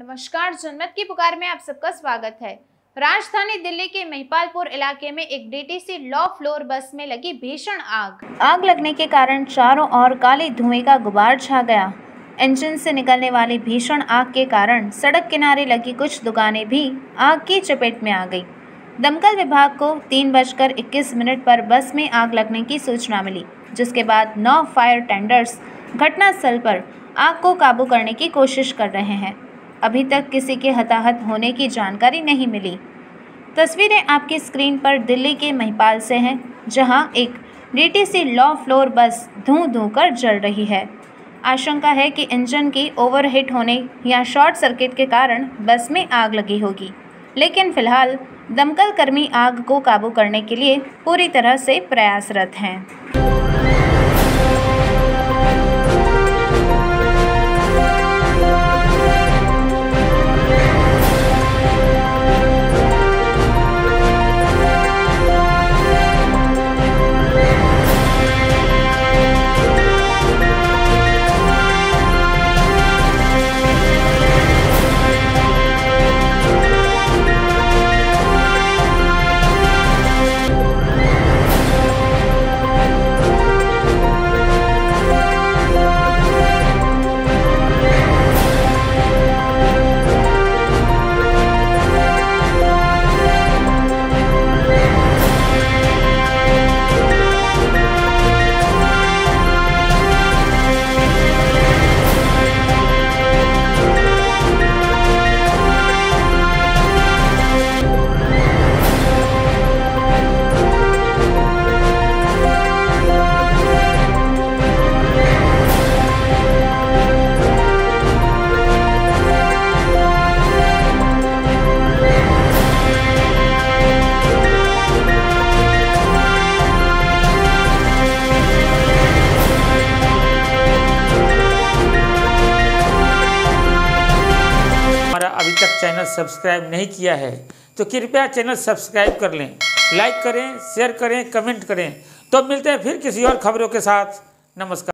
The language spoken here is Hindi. नमस्कार, जनमत की पुकार में आप सबका स्वागत है। राजधानी दिल्ली के महिपालपुर इलाके में एक डीटीसी लॉ फ्लोर बस में लगी भीषण आग लगने के कारण चारों ओर काले धुएं का गुबार छा गया। इंजन से निकलने वाली भीषण आग के कारण सड़क किनारे लगी कुछ दुकानें भी आग की चपेट में आ गई। दमकल विभाग को 3:21 पर बस में आग लगने की सूचना मिली, जिसके बाद 9 फायर टेंडर्स घटनास्थल पर आग को काबू करने की कोशिश कर रहे हैं। अभी तक किसी के हताहत होने की जानकारी नहीं मिली। तस्वीरें आपकी स्क्रीन पर दिल्ली के महिपाल से हैं, जहां एक डीटीसी लॉ फ्लोर बस धूं-धूं कर जल रही है। आशंका है कि इंजन की ओवरहीट होने या शॉर्ट सर्किट के कारण बस में आग लगी होगी, लेकिन फिलहाल दमकल कर्मी आग को काबू करने के लिए पूरी तरह से प्रयासरत हैं। अभी तक चैनल सब्सक्राइब नहीं किया है तो कृपया चैनल सब्सक्राइब कर लें, लाइक करें, शेयर करें, कमेंट करें। तो मिलते हैं फिर किसी और खबरों के साथ। नमस्कार।